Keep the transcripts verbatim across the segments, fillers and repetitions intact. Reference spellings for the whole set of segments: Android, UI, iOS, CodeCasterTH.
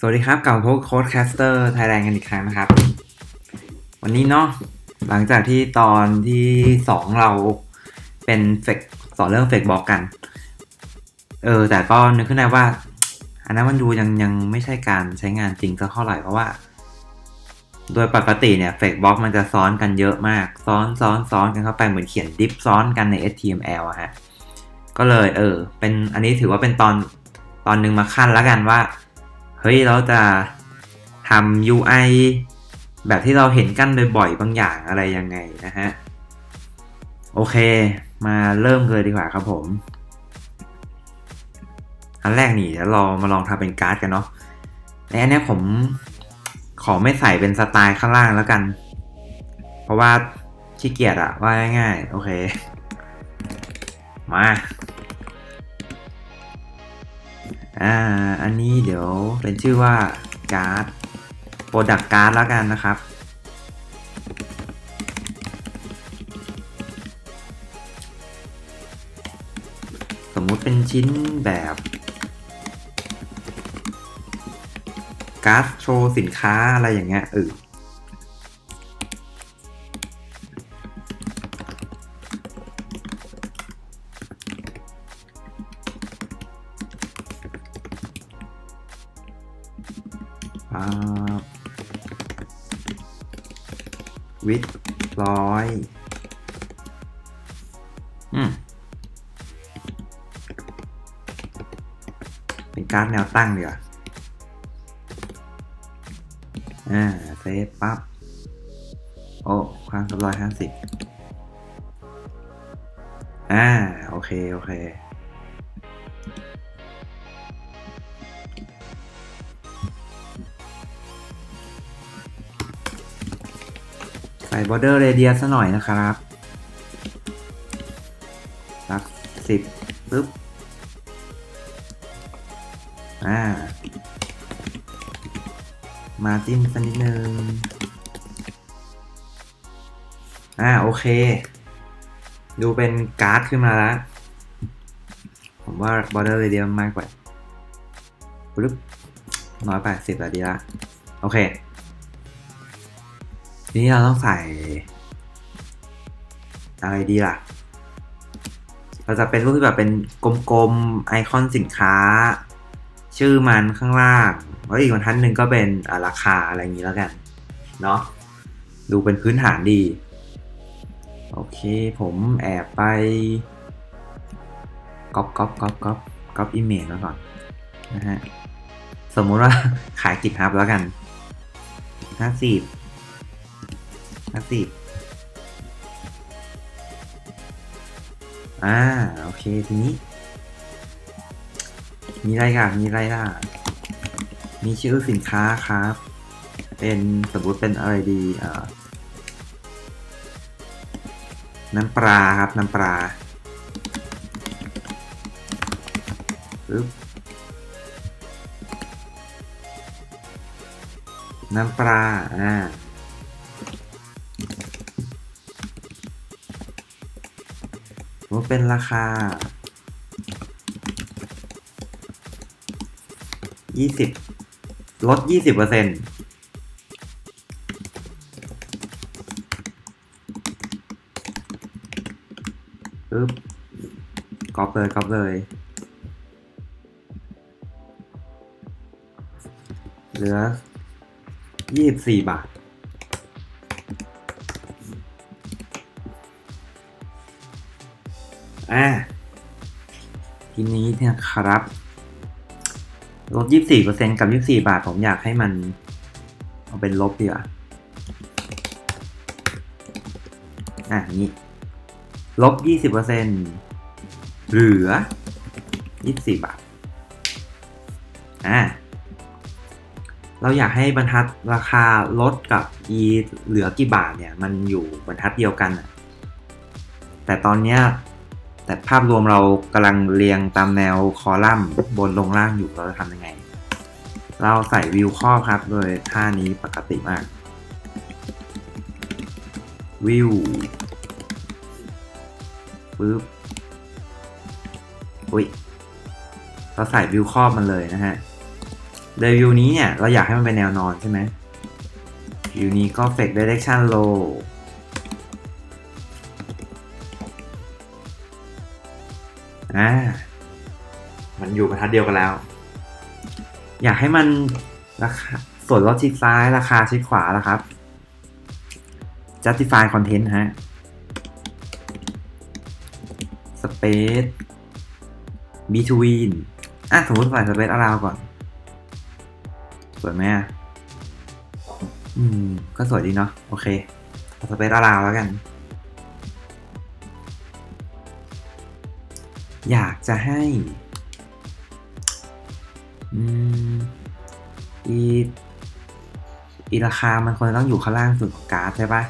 สวัสดีครับกลับมาพบโค้ดแคสเตอร์ไทยแลนด์กันอีกครั้งนะครับวันนี้เนาะหลังจากที่ตอนที่สองเราเป็นเฟกสอนเรื่องเฟกบล็อกกันเออแต่ก็นึกขึ้นได้ว่าอันนั้นมันดูยังยังไม่ใช่การใช้งานจริงสักเท่าไหร่เพราะว่าโดยปกติเนี่ยเฟกบล็อกมันจะซ้อนกันเยอะมากซ้อนซ้อนซ้อนกันเข้าไปเหมือนเขียนดิฟซ้อนกันใน เอช ที เอ็ม แอล อะฮะก็เลยเออเป็นอันนี้ถือว่าเป็นตอนตอนนึงมาขั้นแล้วกันว่าเฮ้ยเราจะทำ ยู ไอ แบบที่เราเห็นกันบ่อยๆบางอย่างอะไรยังไงนะฮะโอเคมาเริ่มเลยดีกว่าครับผมอันแรกนี่เดี๋ยวเรามาลองทำเป็นการ์ดกันเนาะในอันนี้ผมขอไม่ใส่เป็นสไตล์ข้างล่างแล้วกันเพราะว่าขี้เกียจอะว่าง่ายๆโอเคมาอ่าอันนี้เดี๋ยวเป็นชื่อว่าการ์ดโปรดักต์การ์ดแล้วกันนะครับสมมุติเป็นชิ้นแบบการ์ดโชว์สินค้าอะไรอย่างเงี้ยเออวิดร้อยอืมเป็นการ์ดแนวตั้งดีกว่าอ่าเซฟปั๊บโอ้ความสับร้อยห้าสิบอ่าโอเคโอเคใส่ border radius ซะหน่อยนะครับสักสิบปึ๊บอ่ามาจิ้มสักนิดนึงอ่าโอเคดูเป็นการ์ดขึ้นมาแล้วผมว่า border radius มากกว่าปึ๊บน้อยไปสิบแล้วดีละโอเคทีนี้เราต้องใส่อะไรดีล่ะเราจะเป็นรูปที่แบบเป็นกลมๆไอคอนสินค้าชื่อมันข้างล่างแล้วอีกบรรทัดหนึ่งก็เป็นราคาอะไรอย่างนี้แล้วกันเนาะดูเป็นพื้นฐานดีโอเคผมแอบไปก๊อปก๊อปก๊อปก๊อปก๊อปอิเมจมาก่อนนะฮะสมมุติว่าขายกิจฮับแล้วกันห้าสิบสิบอ่าโอเคทีนี้มีอะไรกันมีอะไรล่ะมีชื่อสินค้าครับเป็นสมมติเป็นอะไรดีอ่าน้ำปลาครับน้ำปลาปึ๊บน้ำปลาอ่าเป็นราคายี่สิบลด ยี่สิบเปอร์เซ็นต์ ปึ๊บก๊อปเลยก๊อปเลยเหลือยี่สิบสี่บาทอ่าทีนี้เนี่ยครับลด ยี่สิบสี่เปอร์เซ็นต์ กับ ยี่สิบสี่ บาทผมอยากให้มันเอาเป็นลบดีกว่าอ่ะนี้ลบ ยี่สิบเปอร์เซ็นต์ เหลือยี่สิบสี่บาทอ่ะเราอยากให้บรรทัดราคาลดกับอีเหลือกี่บาทเนี่ยมันอยู่บรรทัดเดียวกันอ่ะแต่ตอนเนี้ยแต่ภาพรวมเรากำลังเรียงตามแนวคอลัมน์บนลงล่างอยู่เราจะทำยังไงเราใส่วิวครอบครับโดยท่านี้ปกติมากวิวปึ๊บอุ๊ยเราใส่วิวครอบมันเลยนะฮะ view นี้เนี่ยเราอยากให้มันเป็นแนวนอนใช่ไหม view นี้ก็ fake direction low อ่ามันอยู่บรรทัดเดียวกันแล้วอยากให้มันราคาส่วนลดชิดซ้ายราคาชิดขวาล่ะครับ justify content ฮะ space between อ่ะสมมติใส่ space around ก่อนสวยไหมอ่ะอืมก็สวยดีเนาะโอเคเอา space around แล้วกันอยากจะให้อืมอีอีราคามันควรต้องอยู่ข้างล่างสุดของการ์ดใช่ปะ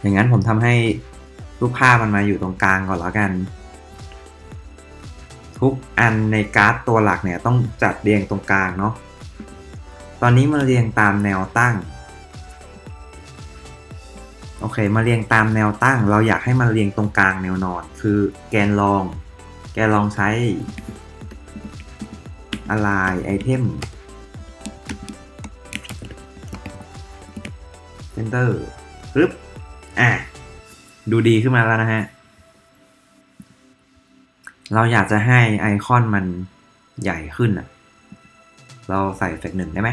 อย่างนั้นผมทำให้รูปภาพมันมาอยู่ตรงกลางก่อนแล้วกันทุกอันในการ์ดตัวหลักเนี่ยต้องจัดเรียงตรงกลางเนาะตอนนี้มาเรียงตามแนวตั้งโอเคมาเรียงตามแนวตั้งเราอยากให้มันเรียงตรงกลางแนวนอนคือแกนรองแกนรองใช้align item center ปึ๊บอ่ะดูดีขึ้นมาแล้วนะฮะเราอยากจะให้ไอคอนมันใหญ่ขึ้นอ่ะเราใส่เอฟเฟกต์หนึ่งได้ไหม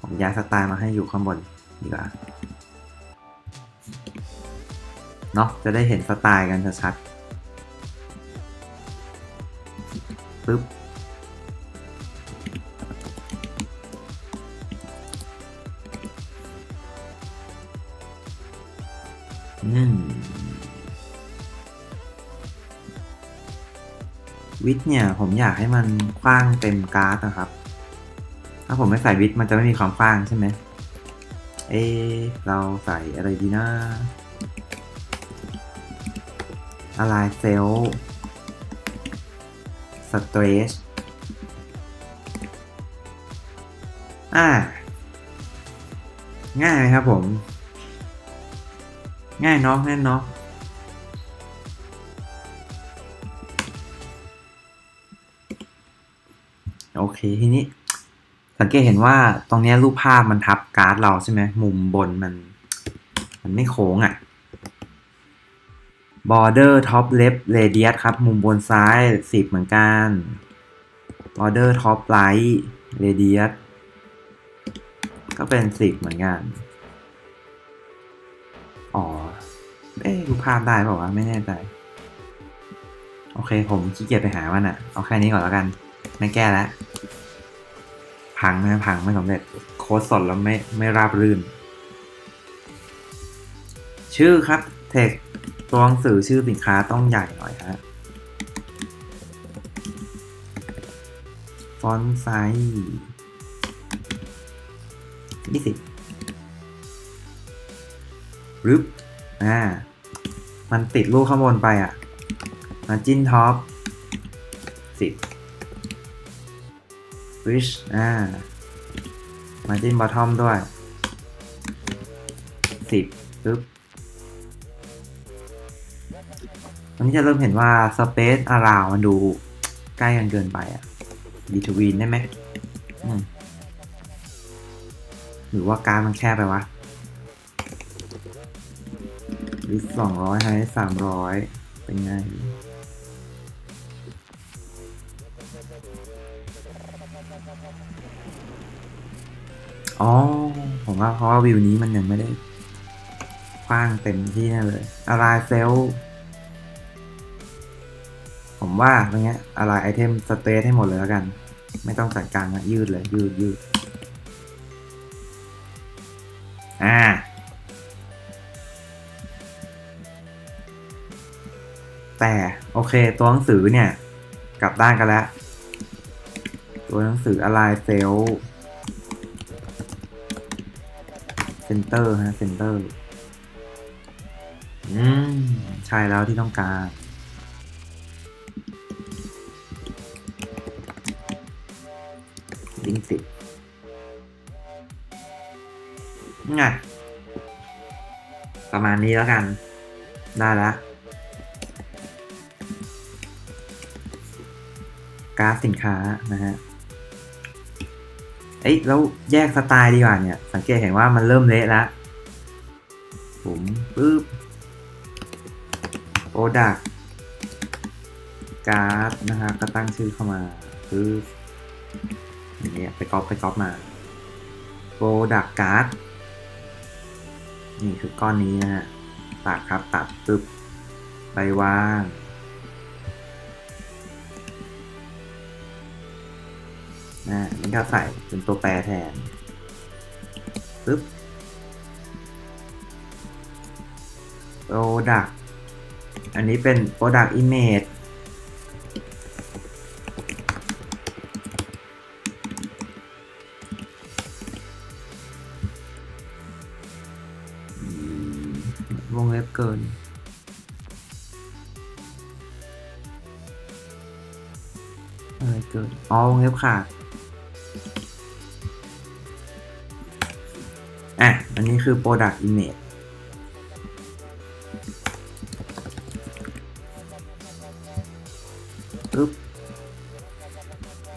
ผมย้ายสไตล์มาให้อยู่ข้างบนดีกว่าเนาะจะได้เห็นสไตล์กันชัดปึ๊บอืมวิดเนี่ยผมอยากให้มันกว้างเต็มการ์ดนะครับถ้าผมไม่ใส่วิดมันจะไม่มีความกว้างใช่ไหมเอเราใส่อะไรดีนะอะไรเซลสเตรชอ่าง่ายครับผมง่ายเนาะแน่นเนาะโอเคทีนี้สังเกตเห็นว่าตรงนี้รูปภาพมันทับการ์ดเราใช่ไหมมุมบนมันมันไม่โค้งอ่ะborder top left radius ครับมุมบนซ้ายสิบเหมือนกัน border top right radius ก็เป็นสิบเหมือนกันอ๋อเอ๊ะดูภาพได้เปล่าวะไม่แน่ใจโอเคผมขี้เกียจไปหามันอ่ะเอาแค่นี้ก่อนแล้วกันไม่แก้แล้วพังนะพังไม่สำเร็จโค้ดสดแล้วไม่ไม่ราบรื่นชื่อครับ textตัวหนังสือชื่อสินค้าต้องใหญ่หน่อยฮะฟอนต์ไซส์ยี่สิบรึบอ่ามันติดรูปข้างบนไปอ่ะมาจิ้นท็อปสิบวิชอ่ามาจิ้นบอททอมด้วยสิบรึบอันนี้จะเริ่มเห็นว่า Space Around มันดูใกล้กันเกินไปอ่ะ Between ได้ไหมหรือว่าการมันแคบไปวะลิสต์สองร้อยให้สามร้อยเป็นไงอ๋อผมว่าเพราะวิวนี้มันยังไม่ได้กว้างเต็มที่นั่นเลยอะไรเซลผมว่าอย่างเงี้ยอะไรไอเทมสเตทให้หมดเลยแล้วกันไม่ต้องจัดการนะยืดเลยยืดยืดอ่าแต่โอเคตัวหนังสือเนี่ยกลับด้านกันแล้วตัวหนังสืออะไรเซลล์เซนเตอร์ฮะเซนเตอร์อืมใช่แล้วที่ต้องการลิงก์สิบง่ายประมาณนี้แล้วกันได้แล้ว ราฟสินค้านะฮะเอ้ยแล้วแยกสไตล์ดีกว่าเนี่ยสังเกตเห็นว่ามันเริ่มเละแล้วผมปึ๊บโปรดักต์การ์ดนะครับก็ตั้งชื่อเข้ามาปึ๊บอย่างเงี้ยไปก๊อปไปก๊อปมาโปรดักต์การ์ดนี่คือก้อนนี้นะฮะตัดครับตัดปึ๊บไปวางนะนี่ก็ใส่เป็นตัวแปรแทนปึ๊บโปรดักต์อันนี้เป็น Product Image วงเล็บเกินอะไรเกินอ๋อวงเล็บขาดอ่ะอันนี้คือ Product Image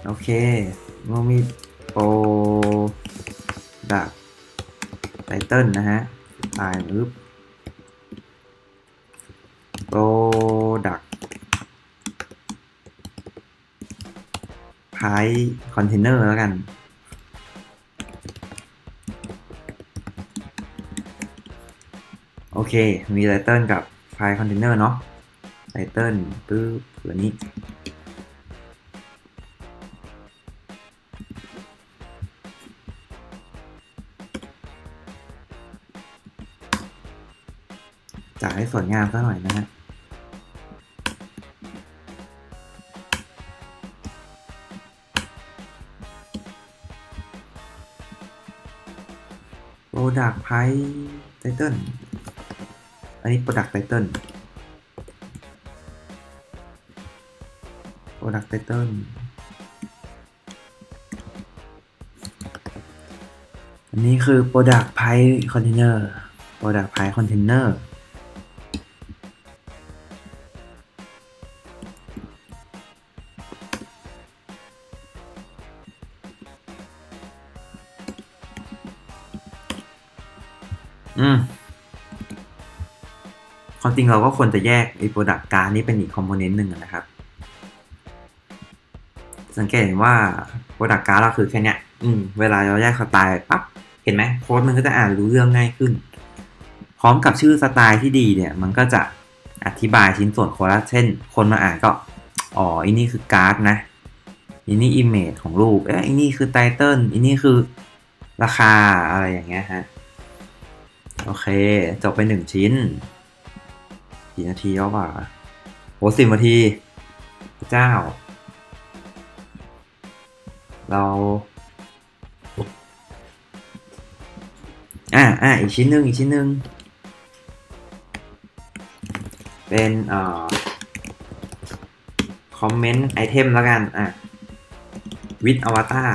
โอเคเรามีโปรดักต์ไตเติ้ลนะฮะตายปึ๊บโปรดักต์ไพร์คอนเทนเนอร์แล้วกันโอเคมีไตเติ้ลกับไพร์คอนเทนเนอร์เนาะไตเติ้ลปึ๊บตัวนี้ให้สวยงามซะหน่อยนะฮะโปรดักต์ไพร์ไตเติ้ลอันนี้โปรดักต์ไตเติ้ลโปรดักต์ไตเติ้ลอันนี้คือโปรดักต์ไพร์คอนเทนเนอร์โปรดักต์ไพร์คอนเทนเนอร์อืมความจริงเราก็ควรจะแยกไอ้ Product Card นี้เป็นอีกคอมโพเนนต์หนึ่งนะครับสังเกตเห็นว่า Product Card เราคือแค่เนี้ยอืมเวลาเราแยกสไตล์ปั๊บเห็นไหมโค้ดมันก็จะอ่านรู้เรื่องง่ายขึ้นพร้อมกับชื่อสไตล์ที่ดีเนี่ยมันก็จะอธิบายชิ้นส่วนโค้ดเช่นคนมาอ่านก็อ๋ออันนี้คือการ์ดนะอันนี้ Image ของรูปเอ๊ะอันนี้คือไตเติ้ลอันนี้คือราคาอะไรอย่างเงี้ยฮะโอเคจบไปหนึ่งชิ้นกี่นาทีแล้ววะโหสิบนาทีพระเจ้าเราอ่าอ่าอีกชิ้นหนึ่งอีกชิ้นหนึ่งเป็นเอ่อคอมเมนต์ไอเทมแล้วกันอ่ะวิดอวตาร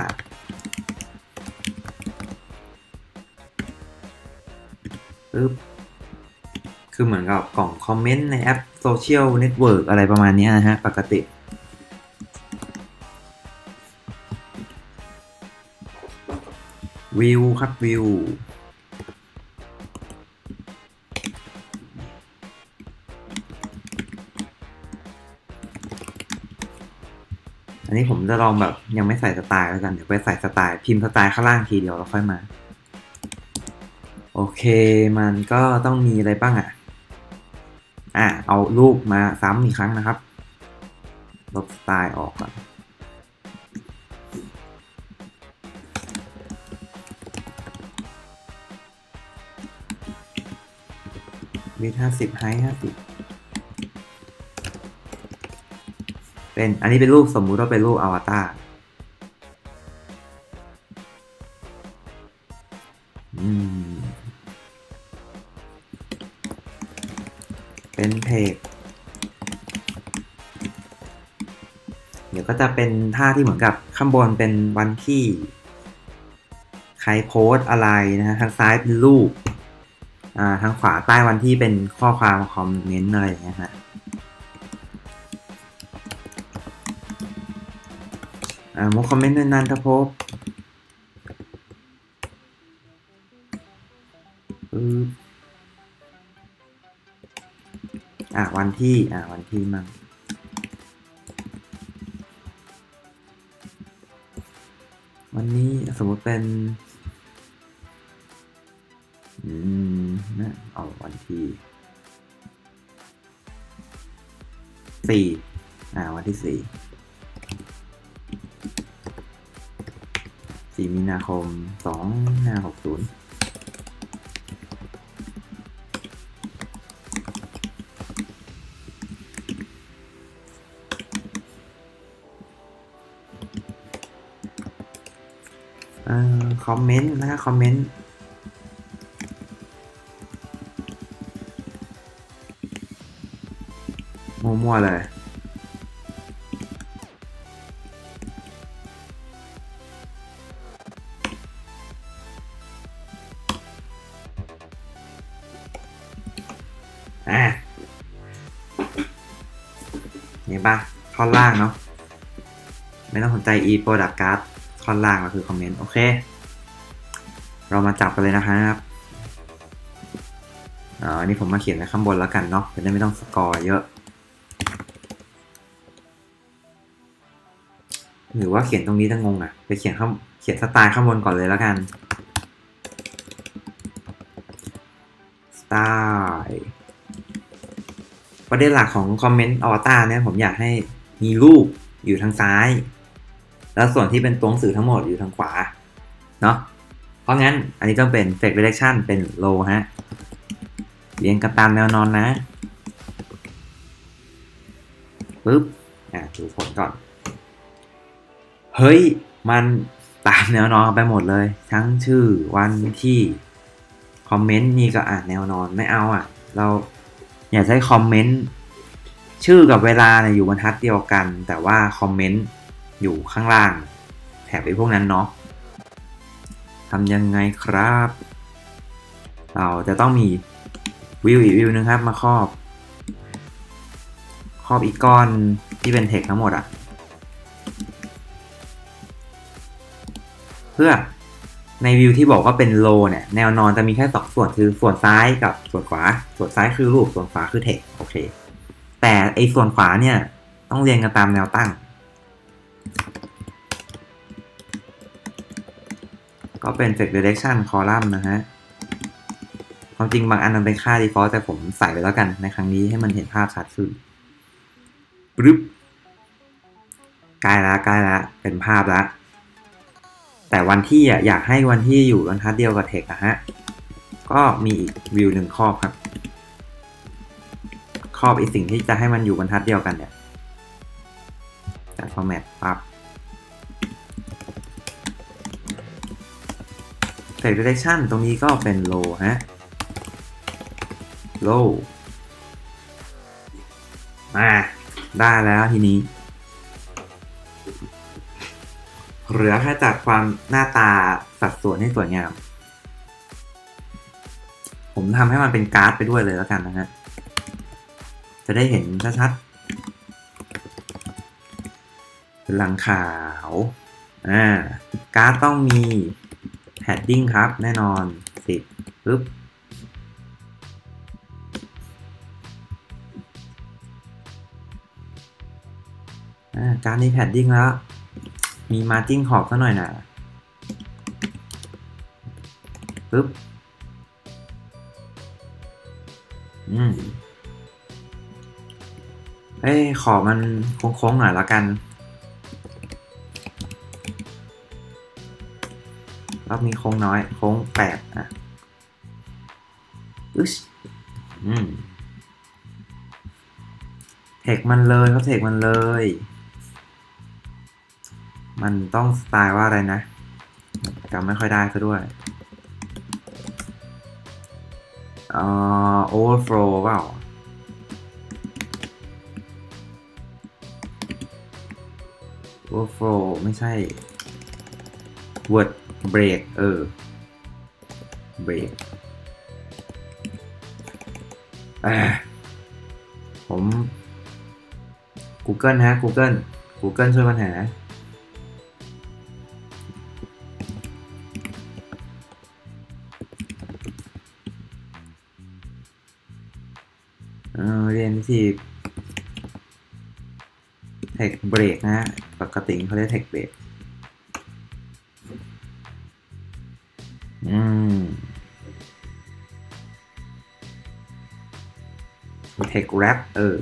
คือเหมือนกับกล่องคอมเมนต์ในแอปโซเชียลเน็ตเวิร์กอะไรประมาณนี้นะฮะปกติวิวครับวิวอันนี้ผมจะลองแบบยังไม่ใส่สไตล์แล้วกันเดี๋ยวไปใส่สไตล์พิมพ์สไตล์ข้างล่างทีเดียวแล้วค่อยมาโอเคมันก็ต้องมีอะไรบ้างอ่ะอ่ะเอารูปมาซ้ำอีกครั้งนะครับลบสไตล์ออกก่อนวิดห้าสิบไฮห้าสิบเป็นอันนี้เป็นรูปสมมุติว่าเป็นรูปอวตารเป็นเพจเดี๋ยวก็จะเป็นท่าที่เหมือนกับข้างบนเป็นวันที่ใครโพสอะไรนะฮะทางซ้ายเป็นรูปอ่าทางขวาใต้วันที่เป็นข้อความคอมเมนต์อะไรอย่างเงี้ยฮะ อ่าโมคอมเมนต์นันทภพอ่าวันที่อ่าวันที่มั่งวันนี้สมมติเป็นอืมนะเอาวันที่สี่อ่าวันที่สี่สี่มีนาคมสองห้าหกศูนย์คอมเมนต์นะคอมเมนต์มั่วๆเลยอ่ะเห็นปะข้อล่างเนาะไม่ต้องสนใจ e product cardข้อล่างก็คือคอมเมนต์โอเคเรามาจับกันเลยนะครับอ่าอันนี้ผมมาเขียนในข้างบนแล้วกันเนาะจะได้ไม่ต้องสกอร์เยอะหรือว่าเขียนตรงนี้จะงงอ่ะไปเขียนข้างเขียนสไตล์ข้างบนก่อนเลยแล้วกันสไตล์ประเด็นหลักของคอมเมนต์อวตารเนี่ยผมอยากให้มีรูปอยู่ทางซ้ายแล้วส่วนที่เป็นตัวหนังสือทั้งหมดอยู่ทางขวาเนาะเพราะงั้นอันนี้ต้องเป็น text direction เป็น row ฮะเรียงกันตามแนวนอนนะปึ๊บอ่ะดูผลก่อนเฮ้ยมันตามแนวนอนไปหมดเลยทั้งชื่อวันที่คอมเมนต์นี่ก็อ่านแนวนอนไม่เอาอ่ะเราอยากใช้คอมเมนต์ชื่อกับเวลาเนี่ยอยู่บรรทัดเดียวกันแต่ว่าคอมเมนต์อยู่ข้างล่างแถบไอ้พวกนั้นเนาะทำยังไงครับเราจะต้องมีวิวอีกวิวนึงครับมาครอบครอบอีกก้อนที่เป็นเทคทั้งหมดอะเพื่อในวิวที่บอกว่าเป็นโลเนี่ยแนวนอนจะมีแค่สองส่วนคือส่วนซ้ายกับส่วนขวาส่วนซ้ายคือรูปส่วนขวาคือเทคโอเคแต่ไอ้ส่วนขวาเนี่ยต้องเรียงกันตามแนวตั้งก็เป็น text direction column นะฮะความจริงบางอันมันเป็นค่า default แต่ผมใส่ไปแล้วกันในครั้งนี้ให้มันเห็นภาพชัดขึ้นปึ๊บใกล้ละใกล้ละเป็นภาพละแต่วันที่อยากให้วันที่อยู่บรรทัดเดียวกับ text นะฮะก็มีอีกวิวหนึ่งครอบครับครอบอีกสิ่งที่จะให้มันอยู่บรรทัดเดียวกันเนี่ยจัด format ปั๊บtext direction ตรงนี้ก็เป็น row ฮะ row อ่าได้แล้วทีนี้เหลือแค่จัดความหน้าตาสัดส่วนให้สวยงามผมทำให้มันเป็นการ์ดไปด้วยเลยแล้วกันนะฮะจะได้เห็นชัดๆหลังขาวอ่าการ์ดต้องมีแฮดดิ้งครับแน่นอนสิบปึ๊บการนี้แฮดดิ้งแล้วมีมาร์จิ้งขอบซะหน่อยนะปึ๊บอืมเอ้ขอบมันโค้งๆหน่อยละกันรอบนี้โค้งน้อยโค้งแปดอ่ะอึชอืมเทคมันเลยเขาเทคมันเลยมันต้องสไตล์ว่าอะไรนะจำไม่ค่อยได้ซะด้วยเอ่อ overflow เปล่าoverflow ไม่ใช่ wordเบรกเออเบรกอ่าผม Google ฮะ Google Google ช่วยปัญหา เรียนวิธีแท็กเบรกนะฮะปกติเขาเรียกแท็กเบรกอืมแท็กแรปเออ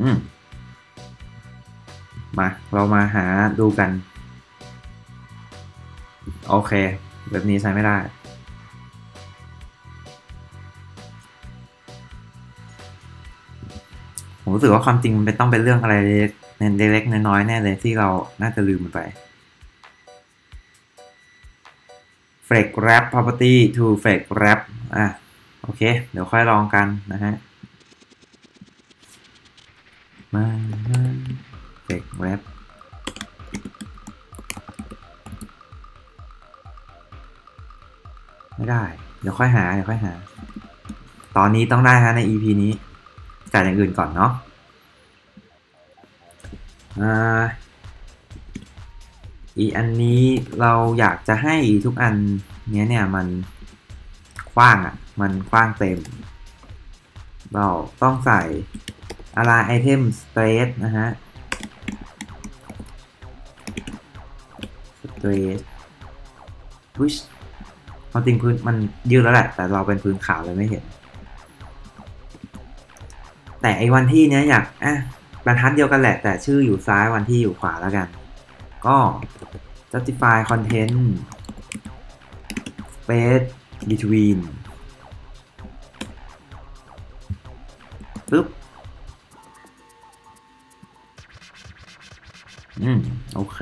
อืมมาเรามาหาดูกันโอเคแบบนี้ใช้ไม่ได้ผมรู้สึกว่าความจริงมันเป็นต้องเป็นเรื่องอะไรเล็กๆน้อยๆแน่เลยที่เราน่าจะลืมมันไป flag wrap property to flag wrap อ่ะโอเคเดี๋ยวค่อยลองกันนะฮะมา flag wrapไม่ได้เดี๋ยวค่อยหาเดี๋ยวค่อยหาตอนนี้ต้องได้ฮะใน อี พี นี้จัดอย่างอื่นก่อนเนาะอ่าอีอันนี้เราอยากจะให้ทุกอันเนี้ยเนี่ยมันกว้างอ่ะมันกว้างเต็มเราต้องใส่ align item straight นะฮะ straight pushจริงพื้นมันยืดแล้วแหละแต่เราเป็นพื้นขาวเลยไม่เห็นแต่ไอ้วันที่เนี้ยอยากอ่ะบรรทัดเดียวกันแหละแต่ชื่ออยู่ซ้ายวันที่อยู่ขวาแล้วกันก็ justify content space between ปึ๊บอืมโอเค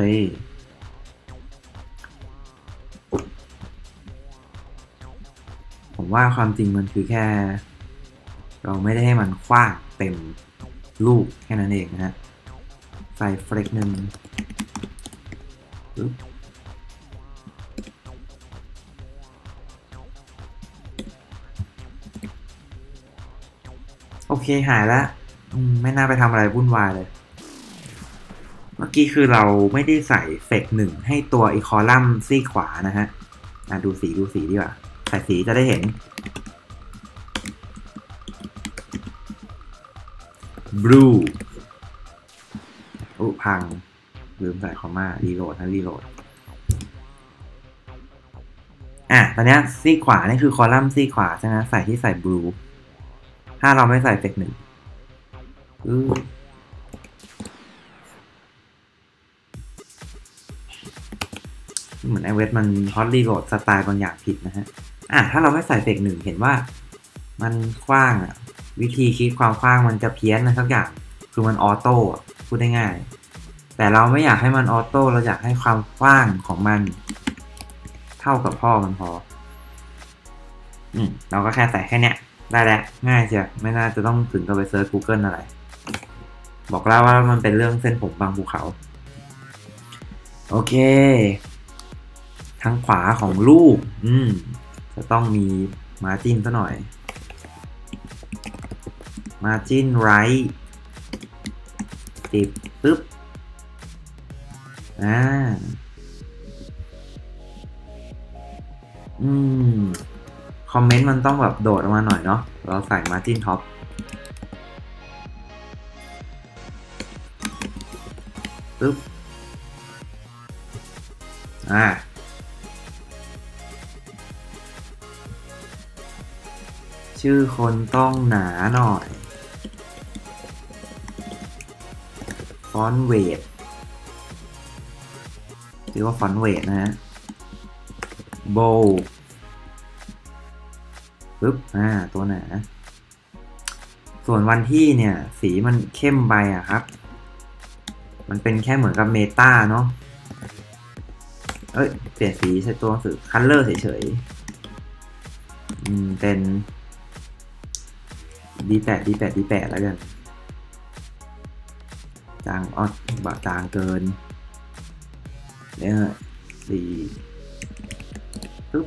ว่าความจริงมันคือแค่เราไม่ได้ให้มันกว้างเต็มลูกแค่นั้นเองนะฮะใส่เฟรกหนึ่งโอเคหายแล้วไม่น่าไปทำอะไรวุ่นวายเลยเมื่อกี้คือเราไม่ได้ใส่เฟรกหนึ่งให้ตัวอีคอลัมน์ซีขวานะฮะดูสีดูสีดีกว่าใส่สีจะได้เห็น blue อุพังลืมใส่คอมมารีโหลดนะรีโหลดอ่ะตอนนี้ซีขวานี่คือคอลัมน์ซีขวาใช่ไหมใส่ที่ใส่ blue ถ้าเราไม่ใส่เฟกหนึ่งเหมือนไอเวทมันฮอตรีโหลดสไตล์บางอย่างผิดนะฮะอ่ะถ้าเราไม่ใส่เฟกหนึ่งเห็นว่ามันกว้างอ่ะวิธีคิดความกว้างมันจะเพี้ยนนะทุกอย่างคือมันออโต้พูดได้ง่ายแต่เราไม่อยากให้มันออโต้เราอยากให้ความกว้างของมันเท่ากับพ่อมันพออืมเราก็แค่ใส่แค่เนี้ยได้แล้วง่ายเชียวไม่น่าจะต้องถึงกับไปเซิร์ช Google อะไรบอกแล้วว่ามันเป็นเรื่องเส้นผมบางภูเขาโอเคทางขวาของรูปอืมจะต้องมี margin ซะหน่อย margin right ติดปึ๊บอ่าอืมคอมเมนต์มันต้องแบบโดดออกมาหน่อยเนาะเราใส่ margin top ปึ๊บอ่าชื่อคนต้องหนาหน่อยฟอนต์เวทเรียกว่าฟอนต์เวทนะฮะโบปึ๊บอ่าตัวหนาส่วนวันที่เนี่ยสีมันเข้มไปอ่ะครับมันเป็นแค่เหมือนกับเมตาเนาะเอ้ยเปลี่ยนสีใช้ตัวหนังสือคัลเลอร์เฉยๆอืมเป็นดีแปดดีแปดดีแปดแล้วกันจางออดบะจางเกินเนี่ยสี่ปึ๊บ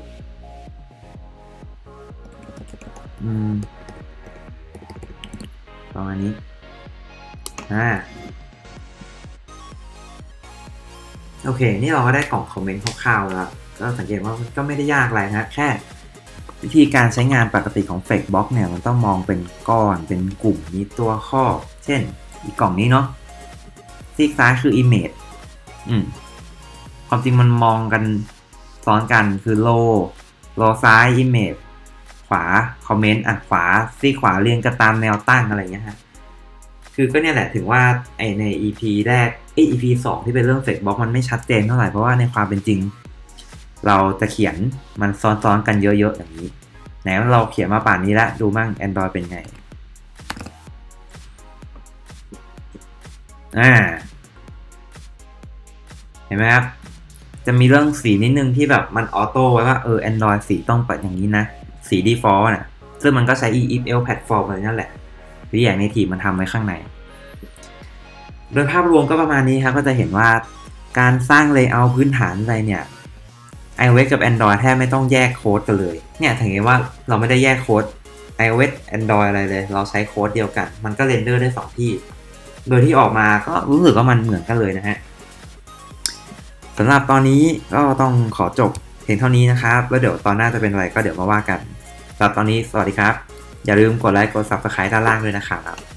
อืมประมาณนี้อ่าโอเคนี่เราก็ได้กล่องคอมเมนต์คร่าวๆแล้ว ก็สังเกตว่ามันก็ไม่ได้ยากอะไรนะแค่วิธีการใช้งานปกติของ Flex Box เนี่ยมันต้องมองเป็นก้อนเป็นกลุ่มมีตัวข้อเช่นอีกกล่องนี้เนาะซีกซ้ายคือ Image อืมความจริงมันมองกันซ้อนกันคือโลโลซ้าย Image ขวาคอมเมนต์อ่ะขวาซีขวาเรียงกันตามแนวตั้งอะไรเงี้ยฮะคือก็เนี่ยแหละถึงว่าไอใน อี พี แรกไอ อี พี สองที่เป็นเรื่อง Flex Box มันไม่ชัดเจนเท่าไหร่เพราะว่าในความเป็นจริงเราจะเขียนมันซ้อนๆกันเยอะๆอย่างนี้ไหนเราเขียนมาป่านนี้แล้วดูมั่ง Android เป็นไงอ่าเห็นไหมครับจะมีเรื่องสีนิดนึงที่แบบมันออโต้ไว้ว่าเออ Android สีต้องเป็นอย่างนี้นะสี Default นะซึ่งมันก็ใช้ อี เอฟ แอล Platform อะไรนั่นแหละหรืออย่างในทีมันทำไว้ข้างในโดยภาพรวมก็ประมาณนี้ครับก็จะเห็นว่าการสร้าง Layout พื้นฐานอะไรเนี่ยiOS กับ Android แทบไม่ต้องแยกโค้ดกันเลยเนี่ยถึงเห็นว่าเราไม่ได้แยกโค้ด iOS Android อะไรเลยเราใช้โค้ดเดียวกันมันก็เรนเดอร์ได้สองที่โดยที่ออกมาก็รู้สึกว่ามันเหมือนกันเลยนะฮะสำหรับตอนนี้ก็ต้องขอจบเพียงเท่านี้นะครับแล้วเดี๋ยวตอนหน้าจะเป็นอะไรก็เดี๋ยวมาว่ากันสำหรับตอนนี้สวัสดีครับอย่าลืมกดไลค์กด Subscribe ด้านล่างด้วยนะครับ